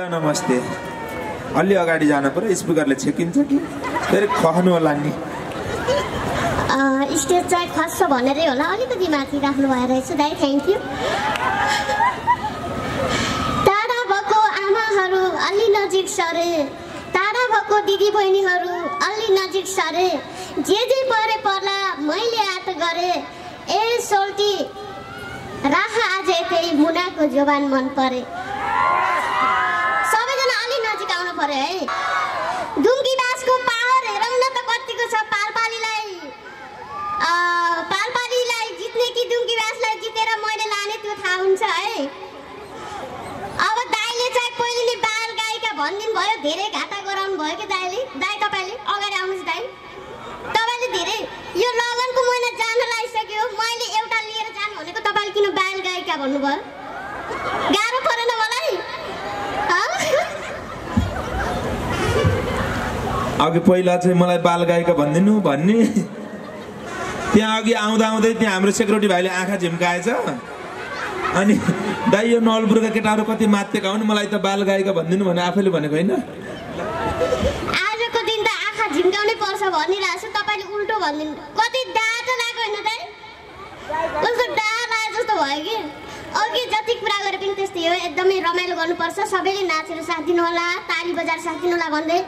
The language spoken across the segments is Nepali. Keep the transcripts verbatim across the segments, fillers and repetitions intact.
हेलो नमस्ते अलि अगाडि जान पर्यो स्पिकरले छेकिन्छ कि फेरि खहनु होला नि स्टेज चाहिँ खस्छ भनेरै होला अलिकति माथि राख्नु भए रहेछ दाइ थ्यांक यू टाढा भएको आमाहरु अलि नजिक सरे टाढा भएको दिदी बहिनीहरु अलि नजिक सरे जे जे परे पर्ला मैले आट गरे ए सोल्टी राह आज एकै मुनाको जुवान मन परे सबैजना अलि नजिक आउनु पर्यो है दुंगी बासको पावर हेरौं न त कतिको छ पालपालीलाई अ पालपालीलाई जित्ने कि दुंगी बासलाई जितेर मैले लाने त्यो थाहा हुन्छ है अब दाइले चाहिँ पहिले नि बाल गाईका भन्दिन भयो धेरै घाटा गराउनु भयो के दाइले दाइ तपाईले अगाडि आउनुस् दाइ तपाईले धेरै यो लगनको महिना जान लागिसक्यो मैले एउटा लिएर जानु भनेको तपाईले किन बाल गाईका भन्नु भयो गाह्रो परेन मलाई अघि पहिला चाहिँ मलाई बाल गाईका भन्दिनु भन्ने त्यहाँ अघि आउँदा आउँदै त्यहाँ हाम्रो सेक्युरिटी भाइले आँखा झिम्काएछ अनि दाइ यो नलबुरका केटाहरु कति मात्तेका हुन् मलाई त बाल गाईका भन्दिनु भने आफैले भनेको हैन आजको दिन त आँखा झिम्काउनै पर्छ भनिराछु तपाईले उल्टो भन्दिनु कति डाटा लाको हैन दाइ उल्टो डाटा जस्तो भयो कि अघि जति कुरा गरे पनि त्यस्तै हो एकदमै रमाइलो गर्नुपर्छ सबैले नाचेर साथ दिनु होला ताली बजार साथ दिनु होला भन्दै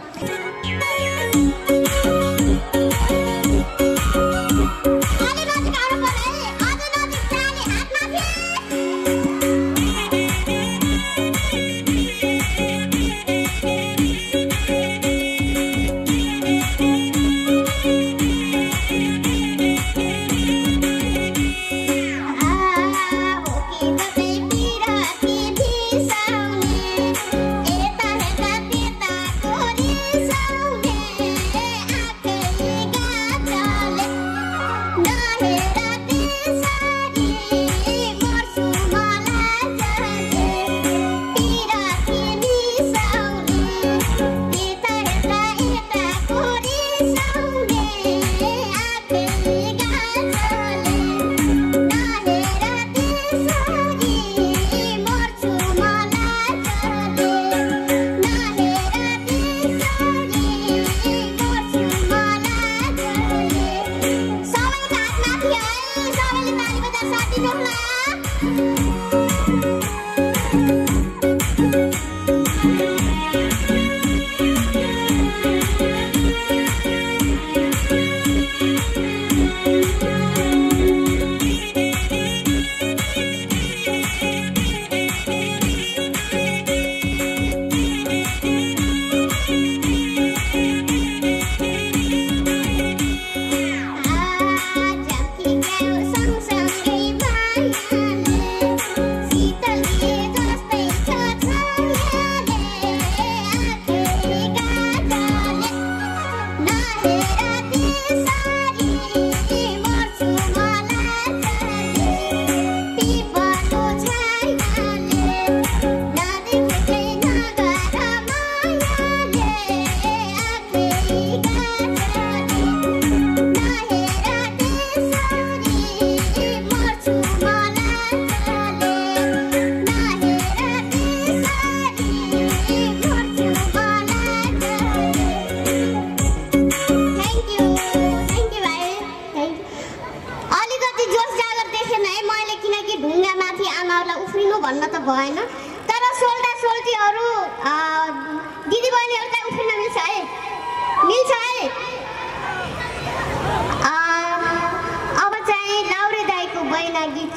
Terima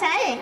kasih.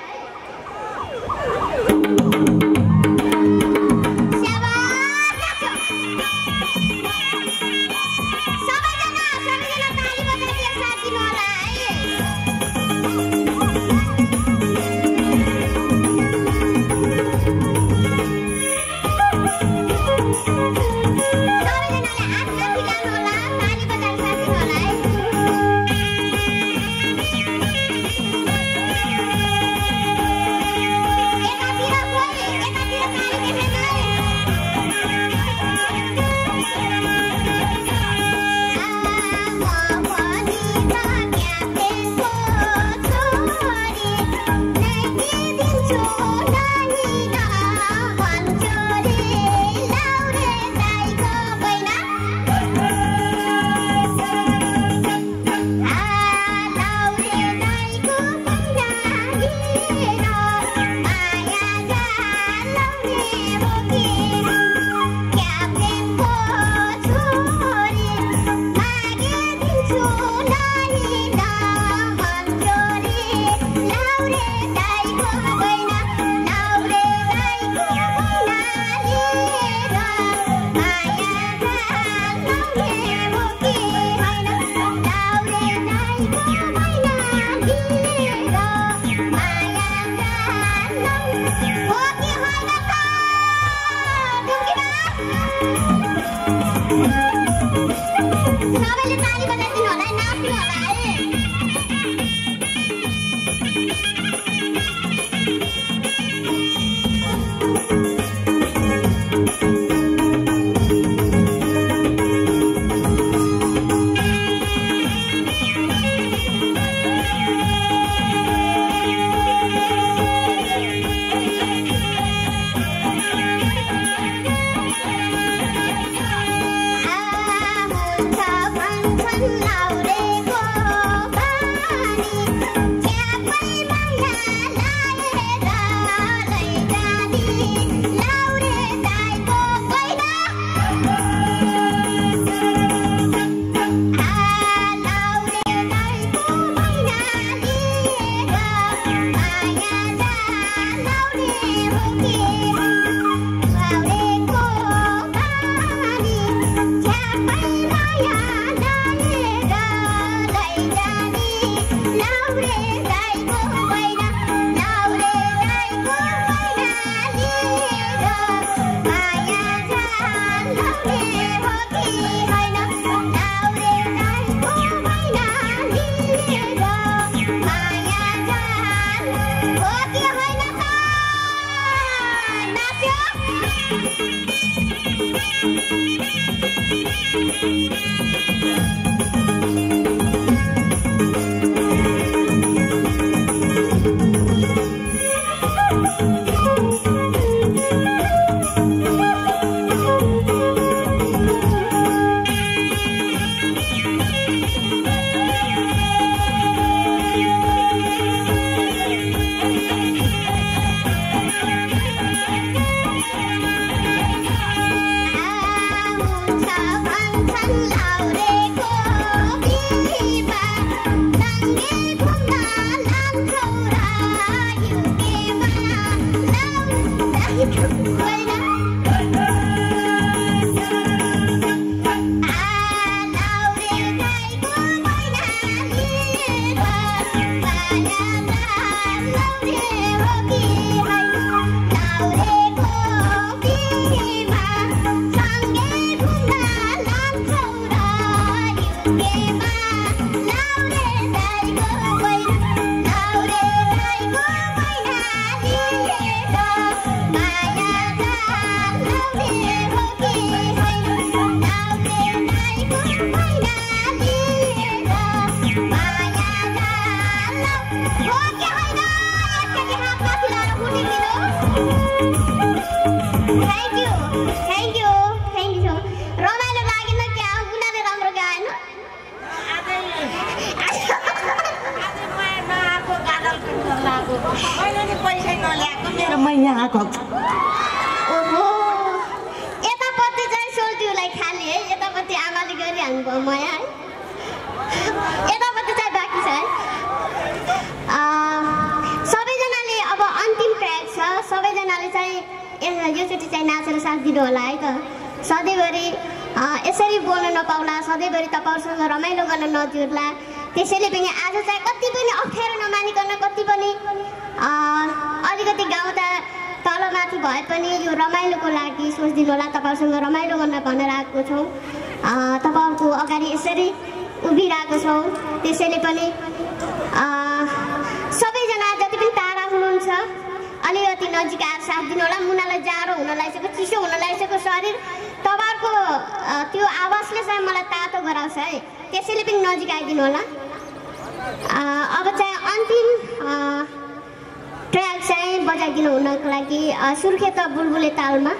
किन हुनको लागि सुर्खेत बुलबुले तालमा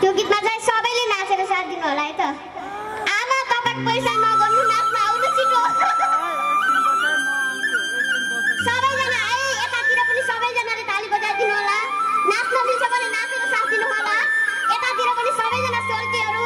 त्यो गीतमा चाहिँ सबैले नाचेर साथ दिनु होला है त। आमा कपट पैसा नगर्नु नाच्न आउनु छिटो। सबैजना है एतातिर पनि सबैजनाले ताली बजाइदिनु होला। नाच्न दिन्छ भने नाचेर साथ दिनु होला। एतातिर पनि सबैजना सोल्केहरु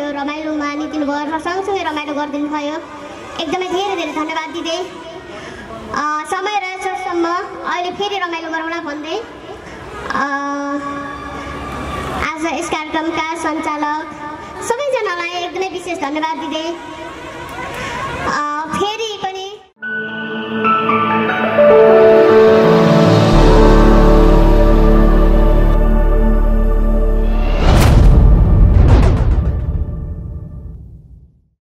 आमाहरु शाबाश काट्यो। एकदमै धेरै धेरै धन्यवाद दिदै समय रहेसम्म अहिले फेरि रमाइलो गरौँला भन्दै आज यस कार्यक्रमका सञ्चालक सबैजनालाई एकदमै विशेष धन्यवाद दिदै फेरि